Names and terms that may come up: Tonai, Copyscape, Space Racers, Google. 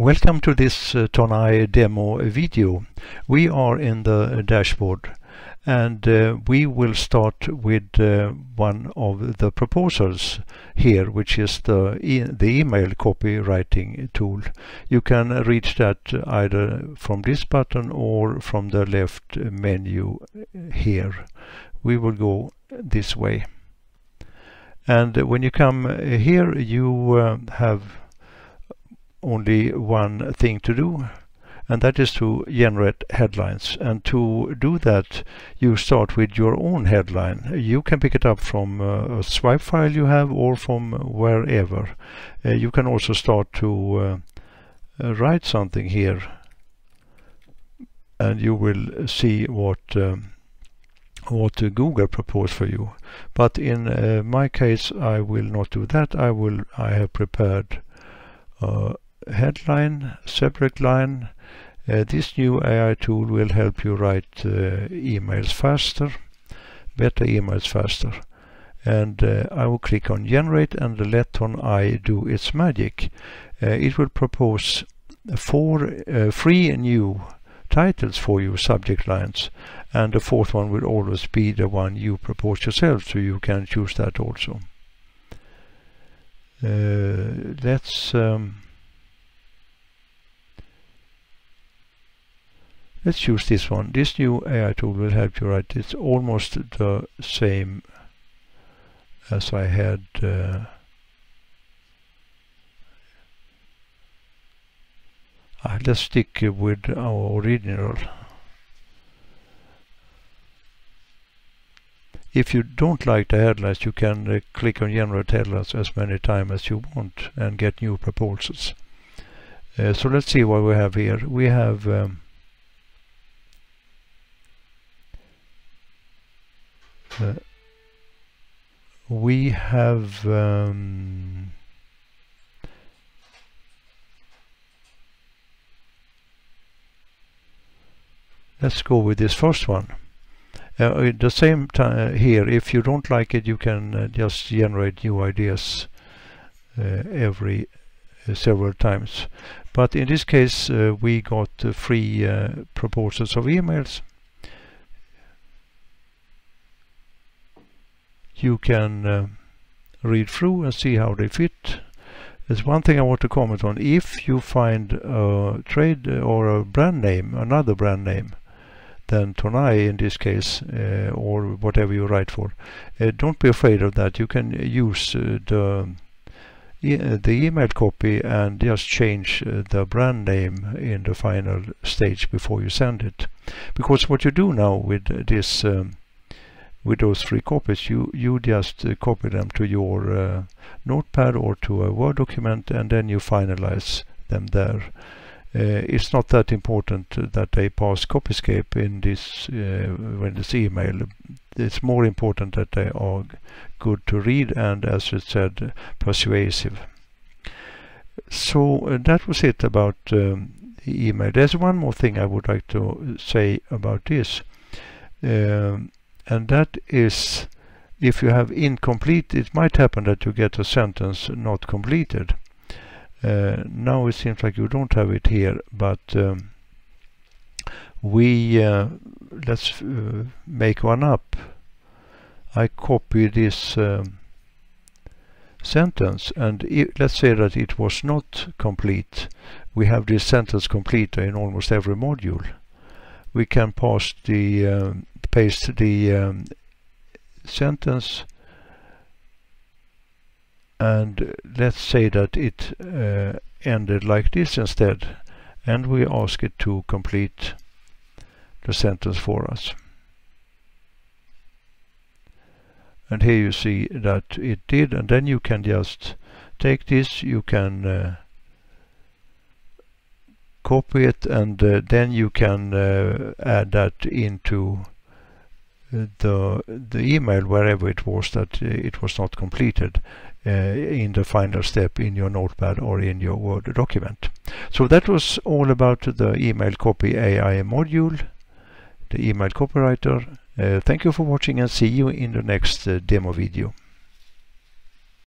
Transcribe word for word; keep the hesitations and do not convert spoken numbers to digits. Welcome to this uh, Tonai demo video. We are in the dashboard and uh, we will start with uh, one of the proposals here, which is the, e the email copywriting tool. You can reach that either from this button or from the left menu here. We will go this way. And when you come here, you uh, have only one thing to do, and that is to generate headlines. And to do that, you start with your own headline. You can pick it up from a swipe file you have or from wherever. Uh, you can also start to uh, write something here, and you will see what um, what uh, Google proposed for you. But in uh, my case, I will not do that. I will I have prepared uh, headline, subject line. Uh, this new A I tool will help you write uh, emails faster, better emails faster. And uh, I will click on generate and let Tonai do its magic. Uh, it will propose four uh, free new titles for you, subject lines, and the fourth one will always be the one you propose yourself, so you can choose that also. Uh, let's um, Let's choose this one. This new A I tool will help you write. It's almost the same as I had. Uh, uh, let's stick with our original. If you don't like the headlines, you can uh, click on generate headlines as many times as you want and get new proposals. Uh, so let's see what we have here. We have um, Uh, we have um, let's go with this first one. Uh, at the same time here, if you don't like it, you can uh, just generate new ideas uh, every uh, several times. But in this case, uh, we got uh, free uh, proposals of emails. You can uh, read through and see how they fit. There's one thing I want to comment on. If you find a trade or a brand name, another brand name than Tonai in this case, uh, or whatever you write for, uh, don't be afraid of that. You can use uh, the, e the email copy and just change uh, the brand name in the final stage before you send it. Because what you do now with this um, with those three copies, you you just uh, copy them to your uh, notepad or to a Word document, and then you finalize them there. Uh, it's not that important that they pass Copyscape in this uh, when it's email. It's more important that they are good to read and, as it said, persuasive. So uh, that was it about um, the email. There's one more thing I would like to say about this. Um, And that is, if you have incomplete, it might happen that you get a sentence not completed. Uh, now it seems like you don't have it here, but um, we uh, let's uh, make one up. I copy this um, sentence, and it, let's say that it was not complete. We have this sentence completer in almost every module. We can pass the uh, paste the um, sentence, and let's say that it uh, ended like this instead, and we ask it to complete the sentence for us. And here you see that it did, and then you can just take this, you can uh, copy it, and uh, then you can uh, add that into the the email wherever it was that uh, it was not completed uh, in the final step in your notepad or in your Word document. So that was all about the email copy A I module, the email copywriter. Uh, thank you for watching, and see you in the next uh, demo video.